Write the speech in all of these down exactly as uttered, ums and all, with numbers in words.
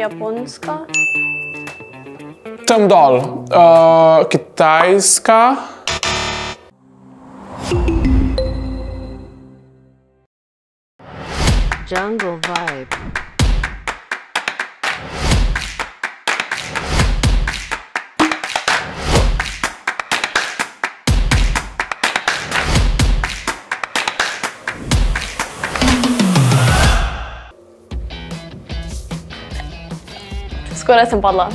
Japonska. Tam dol. Uh, Kitajska. Jungle vibe. Skoro sem padla.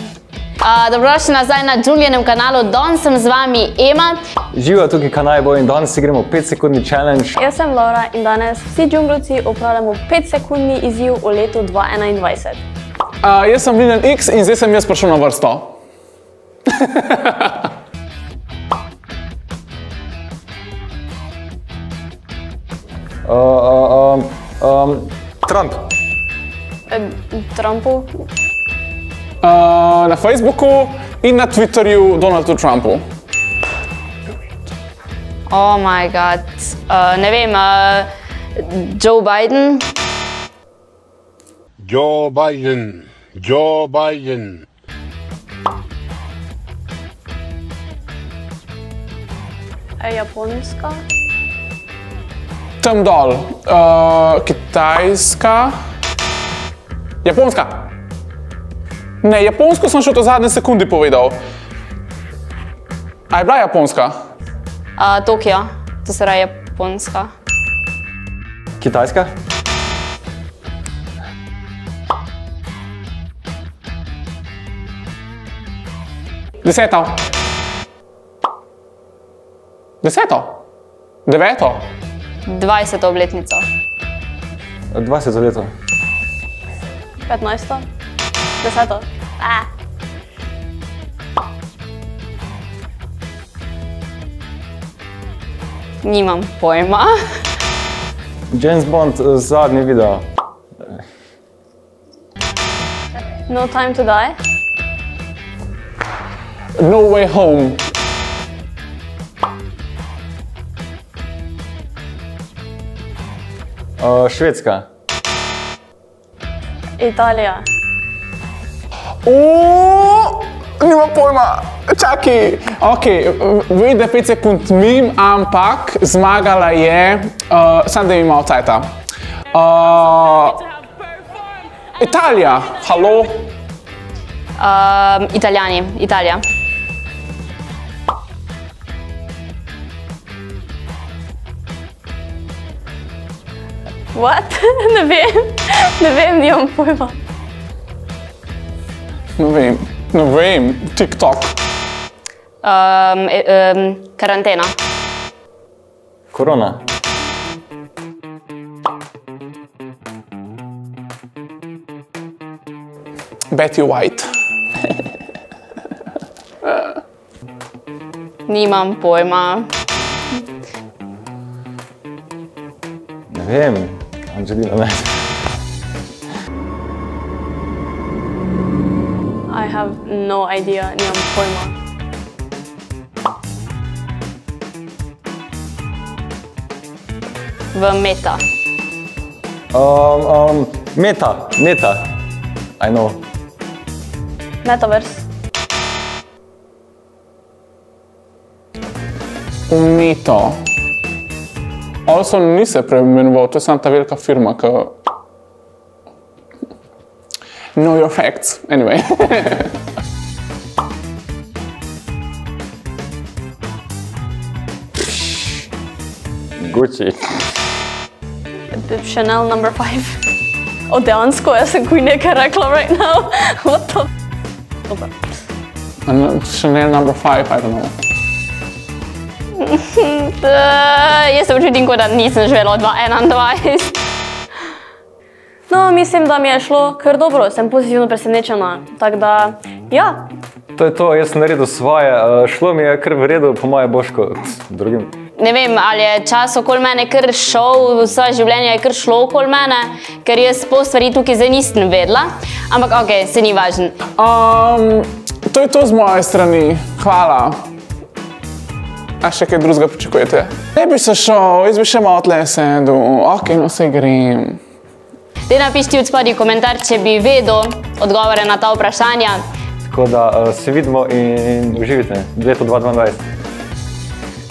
Uh, Dobrodošli nazaj na Joongljenem kanalu. Danes sem z vami Ema. Živa, tukaj Kanaiboy in danes igramo pet sekundni challenge. Jaz sem Laura in danes vsi džunglovci opravljamo pet sekundni izziv v letu dva tisoč enaindvajset. Uh, jaz sem Liljanx in zdaj sem jaz prišel na vrsto. uh, uh, um, um, Trump. Uh, Trumpu. Uh, na Facebooku in na Twitterju Donaldu Trumpu. Oh my god. Uh, ne vem, uh, Joe Biden. Joe Biden. Joe Biden. Japonska. Tam dol. Uh, Kitajska. Japonska. Ne, japonsko sem še v to zadnje sekundi povedal. A je bila japonska? Uh, Tokio. To se raje japonska. Kitajska? Deseto. Deseto? Deveto? Dvajseto obletnico. Dvajseto leto. Petnajsto? Deseto. Ah. Nimam pojma. James Bond, zadnji video. No Time to Die. No Way Home. Uh, Švedska. Italija. Uuuu, nima pojma, čakaj. Ok, vem, da pet sekund mim, ampak zmagala je, uh, sam da ima odcajta. Uh, Italija, halo? Uh, Italijani, Italija. What? Ne vem, ne vem, nimam pojma. Ne vem, ne vem, TikTok. Um, um, karantena. Korona. Betty White. Nimam pojma. Ne vem, Angelina Messi. I have no idea, nimam pojma. V meta. Um, um, meta, meta. I know. Metaverse. Meta. Also ni se preimenoval, to je samo ta velika firma, ki... Know your facts, anyway. Gucci. Chanel number five. Oh, dejansko, jaz sem kuj nekaj rekla right now. What the f... Chanel number five, I don't know. Jaz se učutim, kot da nisem živela dva tisoč enaindvajset. No, mislim, da mi je šlo kar dobro, sem pozitivno presenečena, tako da, ja. To je to, jaz sem naredil svoje, šlo mi je kar v redu, po moje boš kot drugim. Ne vem, ali je čas okoli mene kar šel, vse življenje je kar šlo okoli mene, ker jaz pol stvari tukaj zdaj nisem vedela, ampak ok, se ni važno. To je to z moje strani, hvala. عشان الدروس قبل شوية. لبس الشو إذا بشي ما أطلع سندو أوكي نسيقرين. Dina, vi štijući pa di komentar če bi vedo odgovore na ta vprašanja. Tako da se vidimo in uživite leto dva tisoč dvaindvajset.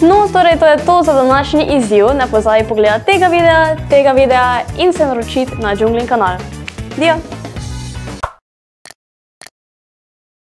No, torej to je to za današnji izziv. Ne pozabi pogledati tega videa, tega videa in se naročiti na Joonglaa kanal. Dio!